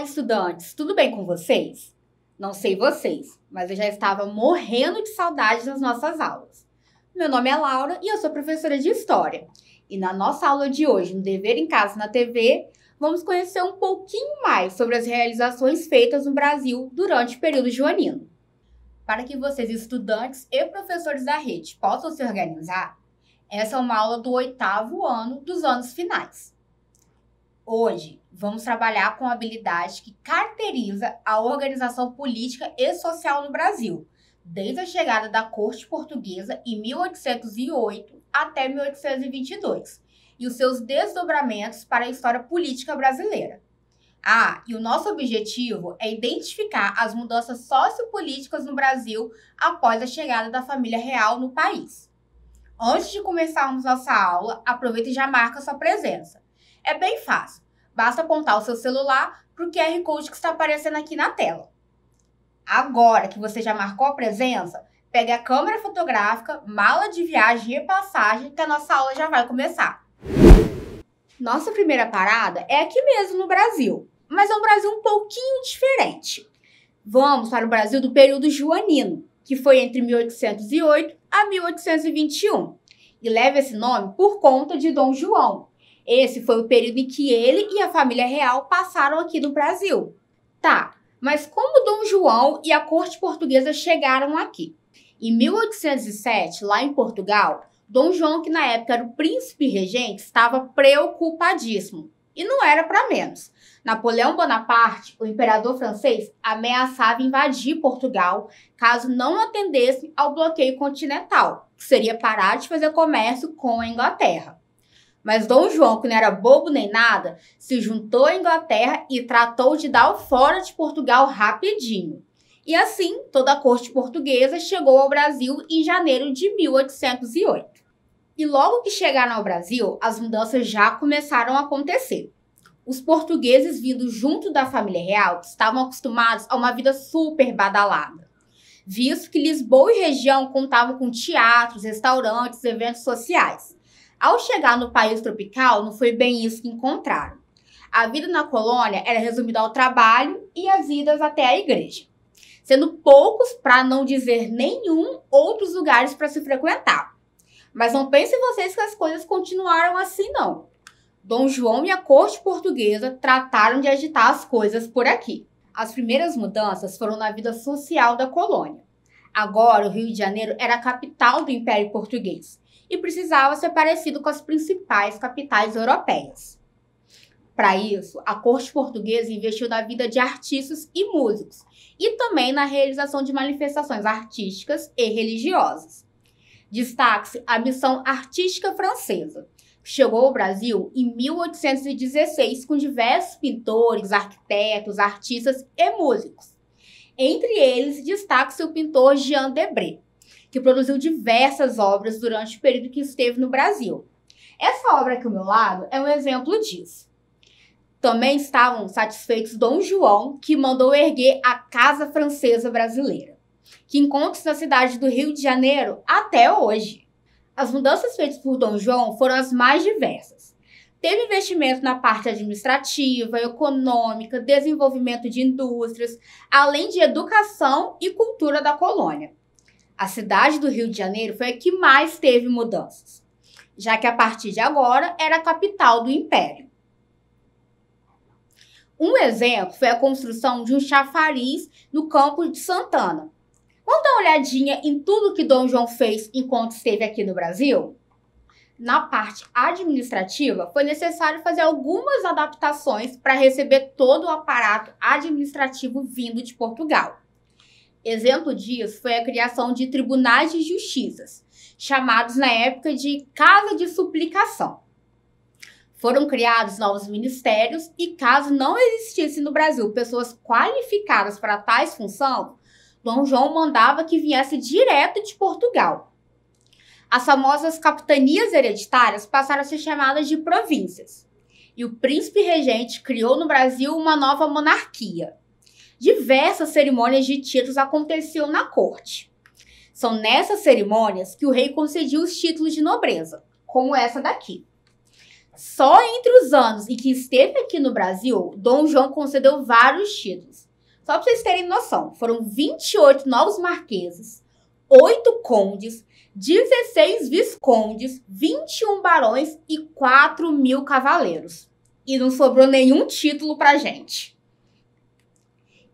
Olá, estudantes! Tudo bem com vocês? Não sei vocês, mas eu já estava morrendo de saudade das nossas aulas. Meu nome é Laura e eu sou professora de História. E na nossa aula de hoje, no Dever em Casa na TV, vamos conhecer um pouquinho mais sobre as realizações feitas no Brasil durante o período joanino. Para que vocês, estudantes e professores da rede, possam se organizar, essa é uma aula do 8º ano dos anos finais. Hoje, vamos trabalhar com a habilidade que caracteriza a organização política e social no Brasil, desde a chegada da corte portuguesa em 1808 até 1822, e os seus desdobramentos para a história política brasileira. Ah, e o nosso objetivo é identificar as mudanças sociopolíticas no Brasil após a chegada da família real no país. Antes de começarmos nossa aula, aproveita e já marca sua presença. É bem fácil, basta apontar o seu celular para o QR Code que está aparecendo aqui na tela. Agora que você já marcou a presença, pegue a câmera fotográfica, mala de viagem e passagem, que a nossa aula já vai começar. Nossa primeira parada é aqui mesmo no Brasil, mas é um Brasil um pouquinho diferente. Vamos para o Brasil do período joanino, que foi entre 1808 a 1821, e leva esse nome por conta de Dom João. Esse foi o período em que ele e a família real passaram aqui no Brasil. Tá, mas como Dom João e a corte portuguesa chegaram aqui? Em 1807, lá em Portugal, Dom João, que na época era o príncipe regente, estava preocupadíssimo. E não era para menos. Napoleão Bonaparte, o imperador francês, ameaçava invadir Portugal caso não atendesse ao bloqueio continental, que seria parar de fazer comércio com a Inglaterra. Mas Dom João, que não era bobo nem nada, se juntou à Inglaterra e tratou de dar o fora de Portugal rapidinho. E assim, toda a corte portuguesa chegou ao Brasil em janeiro de 1808. E logo que chegaram ao Brasil, as mudanças já começaram a acontecer. Os portugueses vindos junto da família real estavam acostumados a uma vida super badalada, visto que Lisboa e região contavam com teatros, restaurantes, eventos sociais. Ao chegar no país tropical, não foi bem isso que encontraram. A vida na colônia era resumida ao trabalho e às idas até a igreja, sendo poucos, para não dizer nenhum, outros lugares para se frequentar. Mas não pensem vocês que as coisas continuaram assim, não. Dom João e a corte portuguesa trataram de agitar as coisas por aqui. As primeiras mudanças foram na vida social da colônia. Agora, o Rio de Janeiro era a capital do Império Português e precisava ser parecido com as principais capitais europeias. Para isso, a corte portuguesa investiu na vida de artistas e músicos, e também na realização de manifestações artísticas e religiosas. Destaque-se a missão artística francesa, que chegou ao Brasil em 1816 com diversos pintores, arquitetos, artistas e músicos. Entre eles, destaca-se o pintor Jean Debré, que produziu diversas obras durante o período que esteve no Brasil. Essa obra aqui ao meu lado é um exemplo disso. Também estavam satisfeitos Dom João, que mandou erguer a Casa Francesa Brasileira, que encontra-se na cidade do Rio de Janeiro até hoje. As mudanças feitas por Dom João foram as mais diversas. Teve investimento na parte administrativa, econômica, desenvolvimento de indústrias, além de educação e cultura da colônia. A cidade do Rio de Janeiro foi a que mais teve mudanças, já que a partir de agora era a capital do Império. Um exemplo foi a construção de um chafariz no Campo de Santana. Vamos dar uma olhadinha em tudo que Dom João fez enquanto esteve aqui no Brasil? Na parte administrativa, foi necessário fazer algumas adaptações para receber todo o aparato administrativo vindo de Portugal. Exemplo disso foi a criação de tribunais de justiças, chamados na época de Casa de Suplicação. Foram criados novos ministérios e, caso não existisse no Brasil pessoas qualificadas para tais funções, Dom João mandava que viesse direto de Portugal. As famosas capitanias hereditárias passaram a ser chamadas de províncias. E o príncipe regente criou no Brasil uma nova monarquia. Diversas cerimônias de títulos aconteciam na corte. São nessas cerimônias que o rei concedia os títulos de nobreza, como essa daqui. Só entre os anos em que esteve aqui no Brasil, Dom João concedeu vários títulos. Só para vocês terem noção, foram 28 novos marqueses, 8 condes, 16 viscondes, 21 barões e 4.000 cavaleiros. E não sobrou nenhum título pra gente.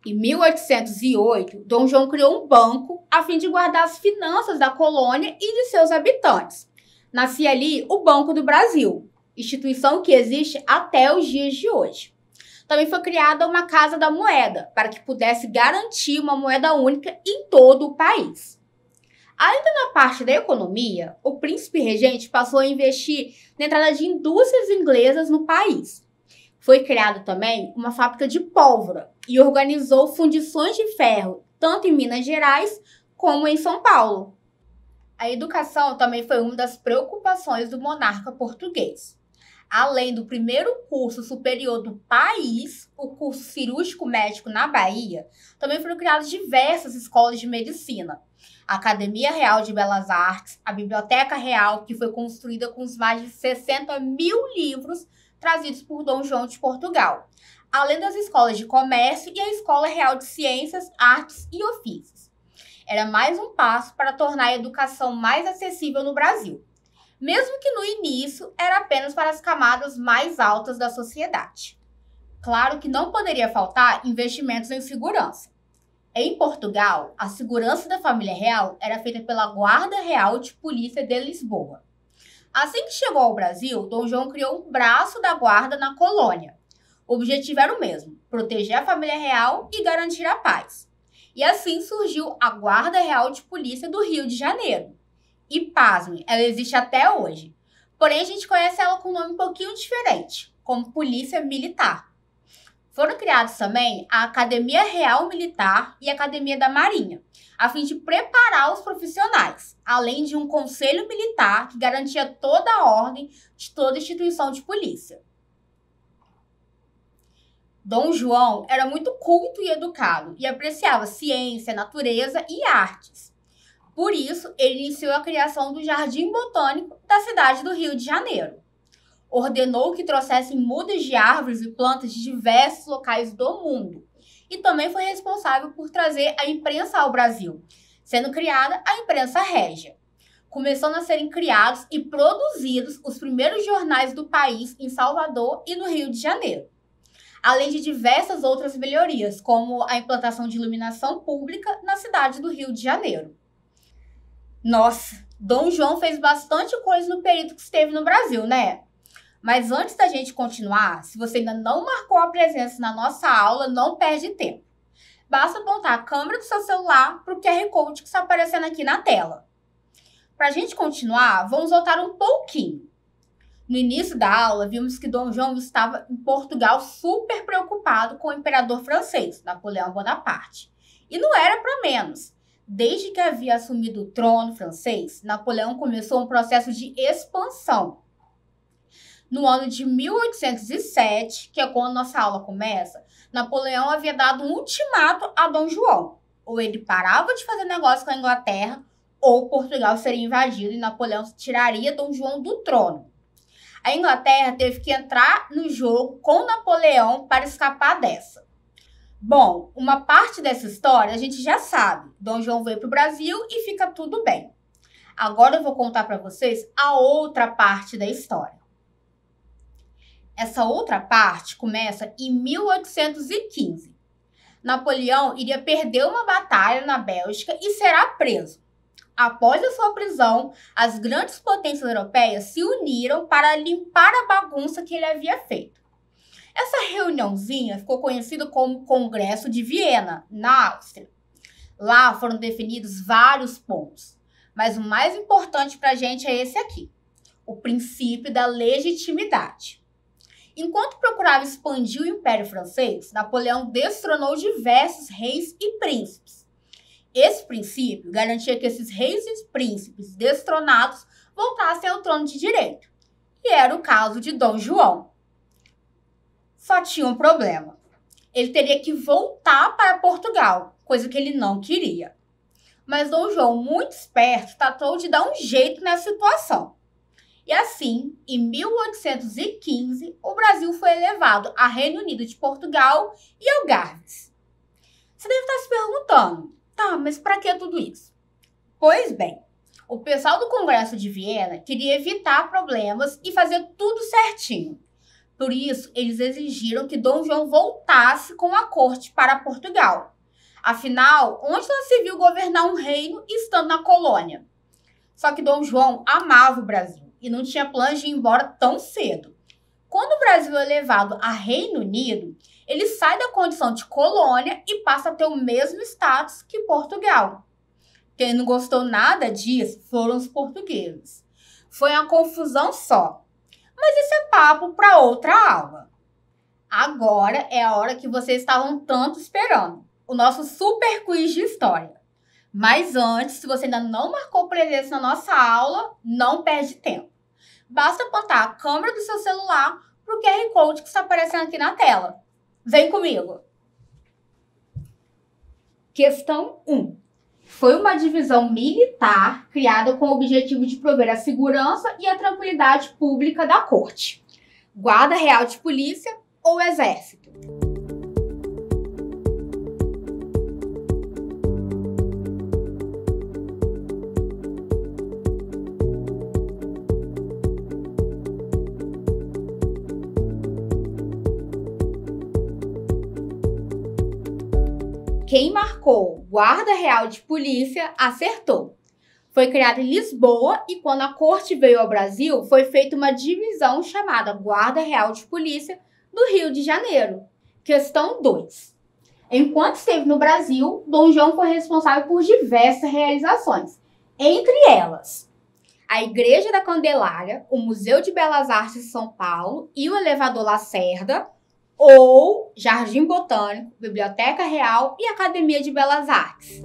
Em 1808, Dom João criou um banco a fim de guardar as finanças da colônia e de seus habitantes. Nascia ali o Banco do Brasil, instituição que existe até os dias de hoje. Também foi criada uma Casa da Moeda, para que pudesse garantir uma moeda única em todo o país. Ainda na parte da economia, o príncipe regente passou a investir na entrada de indústrias inglesas no país. Foi criada também uma fábrica de pólvora e organizou fundições de ferro, tanto em Minas Gerais como em São Paulo. A educação também foi uma das preocupações do monarca português. Além do primeiro curso superior do país, o curso cirúrgico médico na Bahia, também foram criadas diversas escolas de medicina. A Academia Real de Belas Artes, a Biblioteca Real, que foi construída com os mais de 60.000 livros trazidos por Dom João de Portugal, além das escolas de comércio e a Escola Real de Ciências, Artes e Ofícios. Era mais um passo para tornar a educação mais acessível no Brasil, mesmo que no início era apenas para as camadas mais altas da sociedade. Claro que não poderia faltar investimentos em segurança. Em Portugal, a segurança da família real era feita pela Guarda Real de Polícia de Lisboa. Assim que chegou ao Brasil, Dom João criou um braço da guarda na colônia. O objetivo era o mesmo, proteger a família real e garantir a paz. E assim surgiu a Guarda Real de Polícia do Rio de Janeiro. E, pasme, ela existe até hoje. Porém, a gente conhece ela com um nome um pouquinho diferente, como Polícia Militar. Foram criados também a Academia Real Militar e a Academia da Marinha, a fim de preparar os profissionais, além de um conselho militar que garantia toda a ordem de toda instituição de polícia. Dom João era muito culto e educado e apreciava ciência, natureza e artes. Por isso, ele iniciou a criação do Jardim Botânico da cidade do Rio de Janeiro. Ordenou que trouxessem mudas de árvores e plantas de diversos locais do mundo. E também foi responsável por trazer a imprensa ao Brasil, sendo criada a Imprensa Régia. Começando a serem criados e produzidos os primeiros jornais do país em Salvador e no Rio de Janeiro. Além de diversas outras melhorias, como a implantação de iluminação pública na cidade do Rio de Janeiro. Nossa, Dom João fez bastante coisa no período que esteve no Brasil, né? Mas antes da gente continuar, se você ainda não marcou a presença na nossa aula, não perde tempo. Basta apontar a câmera do seu celular para o QR Code que está aparecendo aqui na tela. Para a gente continuar, vamos voltar um pouquinho. No início da aula, vimos que Dom João estava em Portugal super preocupado com o imperador francês, Napoleão Bonaparte. E não era para menos. Desde que havia assumido o trono francês, Napoleão começou um processo de expansão. No ano de 1807, que é quando nossa aula começa, Napoleão havia dado um ultimato a Dom João. Ou ele parava de fazer negócio com a Inglaterra, ou Portugal seria invadido e Napoleão tiraria Dom João do trono. A Inglaterra teve que entrar no jogo com Napoleão para escapar dessa. Bom, uma parte dessa história a gente já sabe. Dom João veio para o Brasil e fica tudo bem. Agora eu vou contar para vocês a outra parte da história. Essa outra parte começa em 1815. Napoleão iria perder uma batalha na Bélgica e será preso. Após a sua prisão, as grandes potências europeias se uniram para limpar a bagunça que ele havia feito. Essa reuniãozinha ficou conhecida como Congresso de Viena, na Áustria. Lá foram definidos vários pontos, mas o mais importante para a gente é esse aqui, o princípio da legitimidade. Enquanto procurava expandir o Império Francês, Napoleão destronou diversos reis e príncipes. Esse princípio garantia que esses reis e príncipes destronados voltassem ao trono de direito, e era o caso de Dom João. Só tinha um problema. Ele teria que voltar para Portugal, coisa que ele não queria. Mas Dom João, muito esperto, tratou de dar um jeito nessa situação. E assim, em 1815, o Brasil foi elevado a Reino Unido de Portugal e Algarves. Você deve estar se perguntando, tá, mas para que tudo isso? Pois bem, o pessoal do Congresso de Viena queria evitar problemas e fazer tudo certinho. Por isso, eles exigiram que Dom João voltasse com a corte para Portugal. Afinal, onde não se viu governar um reino estando na colônia? Só que Dom João amava o Brasil e não tinha planos de ir embora tão cedo. Quando o Brasil é elevado a Reino Unido, ele sai da condição de colônia e passa a ter o mesmo status que Portugal. Quem não gostou nada disso foram os portugueses. Foi uma confusão só. Mas isso é papo para outra aula. Agora é a hora que vocês estavam tanto esperando. O nosso super quiz de história. Mas antes, se você ainda não marcou presença na nossa aula, não perde tempo. Basta apontar a câmera do seu celular para o QR Code que está aparecendo aqui na tela. Vem comigo! Questão 1. Foi uma divisão militar criada com o objetivo de prover a segurança e a tranquilidade pública da corte. Guarda Real de Polícia ou Exército? Quem marcou Guarda Real de Polícia acertou. Foi criada em Lisboa e quando a corte veio ao Brasil, foi feita uma divisão chamada Guarda Real de Polícia do Rio de Janeiro. Questão 2. Enquanto esteve no Brasil, Dom João foi responsável por diversas realizações, entre elas a Igreja da Candelária, o Museu de Belas Artes de São Paulo e o elevador Lacerda, ou Jardim Botânico, Biblioteca Real e Academia de Belas Artes.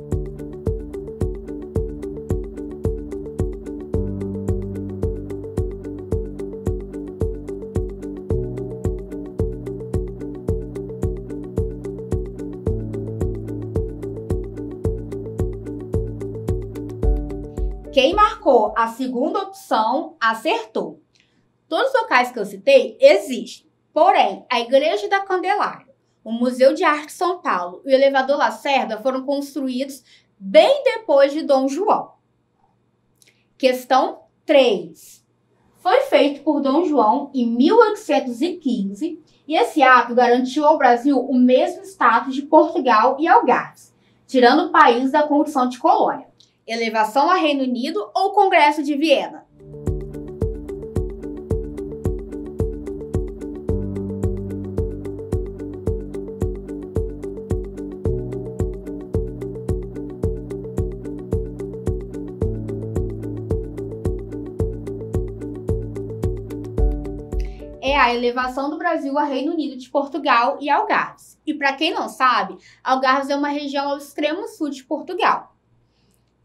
Quem marcou a segunda opção acertou. Todos os locais que eu citei existem. Porém, a Igreja da Candelária, o Museu de Arte de São Paulo e o elevador Lacerda foram construídos bem depois de Dom João. Questão 3. Foi feito por Dom João em 1815 e esse ato garantiu ao Brasil o mesmo status de Portugal e Algarves, tirando o país da condição de colônia. Elevação a Reino Unido ou Congresso de Viena? É a elevação do Brasil a Reino Unido de Portugal e Algarves. E para quem não sabe, Algarves é uma região ao extremo sul de Portugal.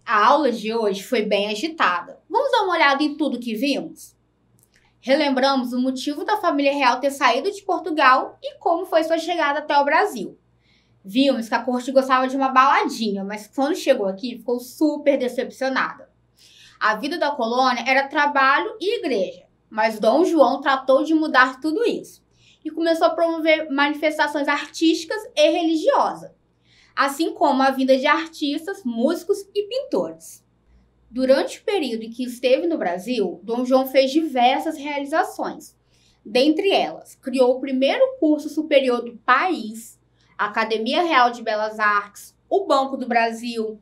A aula de hoje foi bem agitada. Vamos dar uma olhada em tudo que vimos? Relembramos o motivo da família real ter saído de Portugal e como foi sua chegada até o Brasil. Vimos que a corte gostava de uma baladinha, mas quando chegou aqui ficou super decepcionada. A vida da colônia era trabalho e igreja. Mas Dom João tratou de mudar tudo isso e começou a promover manifestações artísticas e religiosas, assim como a vinda de artistas, músicos e pintores. Durante o período em que esteve no Brasil, Dom João fez diversas realizações. Dentre elas, criou o primeiro curso superior do país, a Academia Real de Belas Artes, o Banco do Brasil,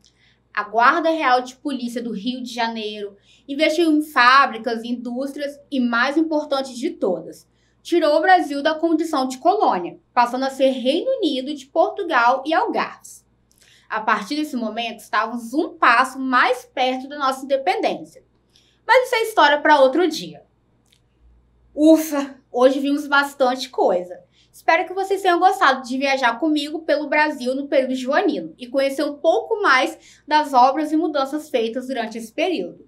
a Guarda Real de Polícia do Rio de Janeiro, investiu em fábricas, indústrias e, mais importante de todas, tirou o Brasil da condição de colônia, passando a ser Reino Unido de Portugal e Algarves. A partir desse momento, estávamos um passo mais perto da nossa independência. Mas isso é história para outro dia. Ufa! Hoje vimos bastante coisa. Espero que vocês tenham gostado de viajar comigo pelo Brasil no período joanino e conhecer um pouco mais das obras e mudanças feitas durante esse período.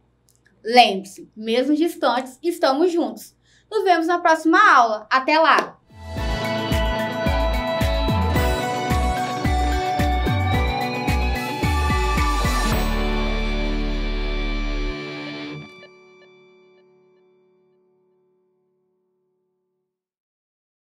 Lembre-se, mesmo distantes, estamos juntos. Nos vemos na próxima aula. Até lá!